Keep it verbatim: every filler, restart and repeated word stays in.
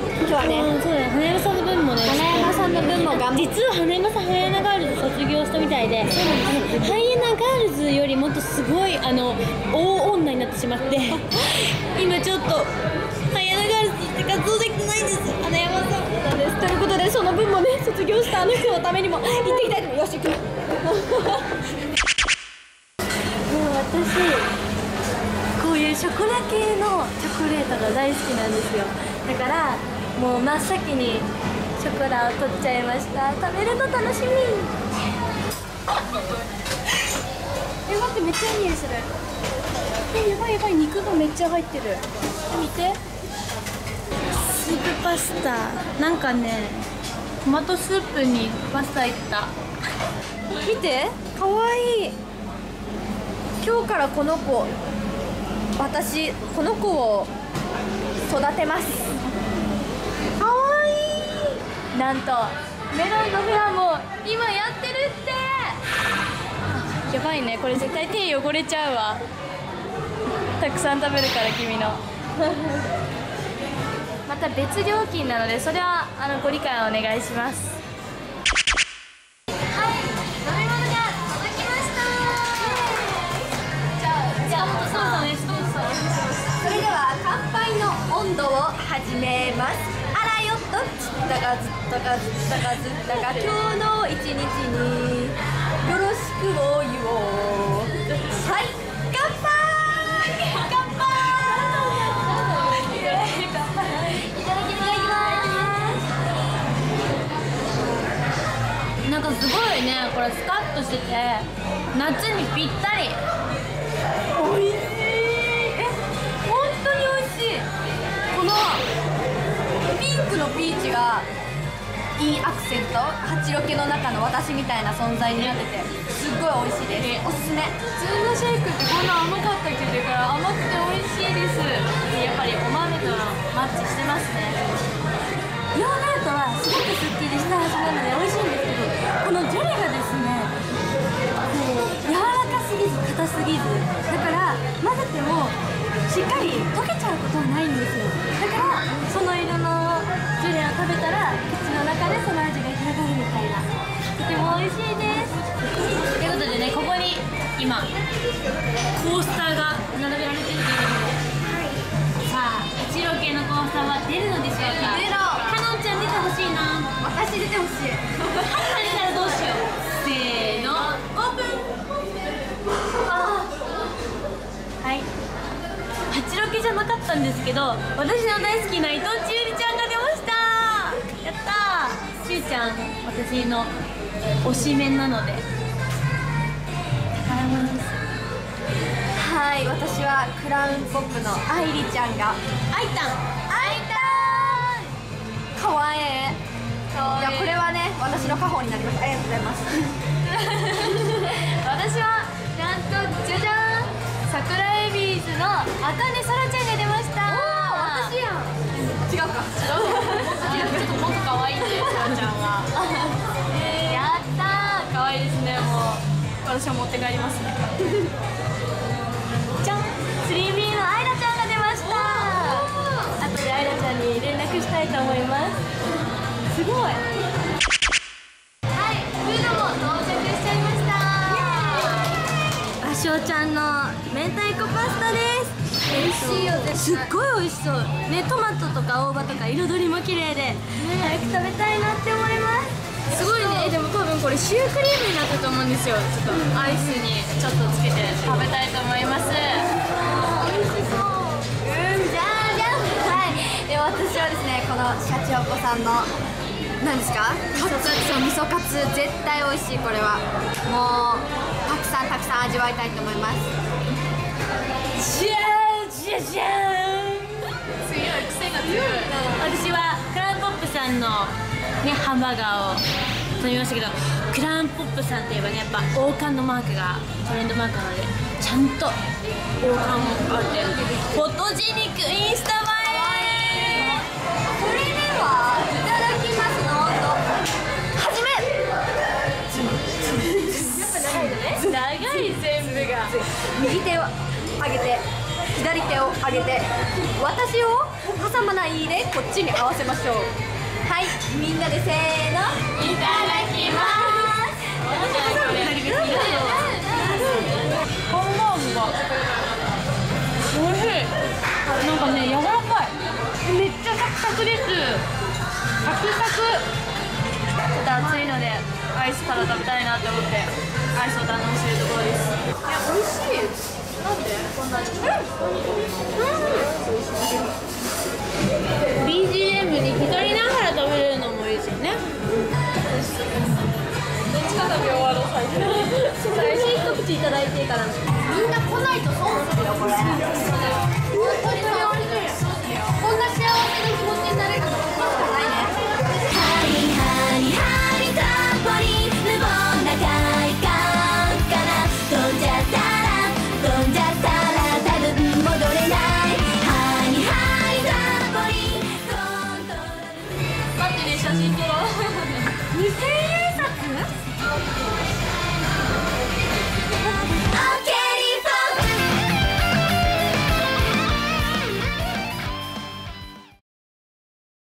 今日はね、そうだよ、花山さんの分もね、花山さんの分も頑張って、実は花山さん、ハイエナガールズ卒業したみたいで、ハイエナガールズよりもっとすごいあの大女になってしまって、今ちょっと、ハイエナガールズって活動できてないんです、花山さん。なんですということで、その分もね、卒業したあの人のためにも、行ってきたいと思います。よし、行く。私こういうショコラ系のチョコレートが大好きなんですよ。だからもう真っ先にショコラを取っちゃいました。食べるの楽しみえ、待って、めっちゃいい匂いする。え、やばいやばい、肉がめっちゃ入ってる。見て、スープパスタ、なんかね、トマトスープにパスタいった。見て、かわいい。今日からこの子、私この子を育てます。かわいい。なんとメロンのフェアも今やってるって。やばいね、これ絶対手汚れちゃうわ。たくさん食べるから君のまた別料金なので、それはあのご理解をお願いします。温度を始めます。あらよっと、だがずだがずだがずだが今日の一日によろしくお湯を。はい、乾杯乾杯。いただきます。なんかすごいね、これスカッとしてて夏にぴったり。おいしい。ピンクのピーチがいいアクセント、八ロケの中の私みたいな存在になってて、すっごい美味しいです。おすすめ。普通のシェイクってこんな甘かったっけど、から甘くて美味しいです。やっぱりお豆とマッチしてますね。ヨーグルトはすごくすっきりした味なので美味しいんですけど、このジュレがですね、こう柔らかすぎず硬すぎず、だから混ぜてもしっかり溶けちゃうことはないんですよ。だからその色のジュレを食べたら口の中でその味が広がるみたいな、とても美味しいです。ということでね、ここに今コースターが並べられてるということで、はい、さあ八郎系のコースターは出るのでしょうか。出ろ。かのんちゃん出てほしいな。私出てほしい。出たらどうしよう。せーの、オープン。ああ、はい、八郎系じゃなかったんですけど、私の大好きな伊藤千恵里ちゃんが出ました。やったー。しゅうちゃん、私の推しメンなので宝物です。はい、私はクラウンポップの愛理ちゃんが愛たん愛たんかわいい。いや、これはね、私の家宝になります。ありがとうございます私はなんとじゃじゃーん、桜エビーズのあかねそらちゃんが出ました。おー、私やん。違うか違うか、ちょっともっと可愛いんで、そらちゃんはやったー、可愛いですね。もう私は持って帰りますねじゃん、 スリービー のあいらちゃんが出ました。後であいらちゃんに連絡したいと思います。すごい。はい、フードも到着しちゃいました。あしおちゃんの明太子パスタです。美味しいよね。すっごい美味しそうね。トマトとか大葉とか彩りも綺麗で、早く食べたいなって思います。すごいね。でも多分これシュークリームになったと思うんですよ。ちょっとアイスにちょっとつけて食べたいと思います。美味しそう。うん、じゃあじゃあ、はい、で私はですね、このシャチホコさんの何ですか、カツ、そう味噌カツ、絶対美味しい。これはもうたくさんたくさん味わいたいと思います。じゃあじゃじゃん。強い、癖が強い。私はクラウンポップさんのね、ハンバーガーを食べましたけど、クラウンポップさんといえばね、やっぱ王冠のマークがトレンドマークなので、ちゃんと王冠もあってフォトジェニックインスタ映え。それでは、いただきますの音はじめ。やっぱ長いよね。長い、全部が。右手を上げて、左手を上げて、私を挟まないでこっちに合わせましょう。はい、みんなでせーの、いただきます。ハンバーグがおいしい。なんかね、柔らかい。めっちゃサクサクです。サクサク。ちょっと暑いのでアイスから食べたいなって思ってアイスを堪能しているところです。いや、美味しい。なんでこんなに、うんうん、ビージーエム に浸りながら食べれるのもいいですよね。どっちか食べ終わろう。最初最初一口いただいてからみんな来ないと損するよこれ。本当に美味しい。こんな幸せな気持ちになれるのもしかないね。ハリハリハリタンポリン無謀な外観から飛んじゃったにせんえんさつ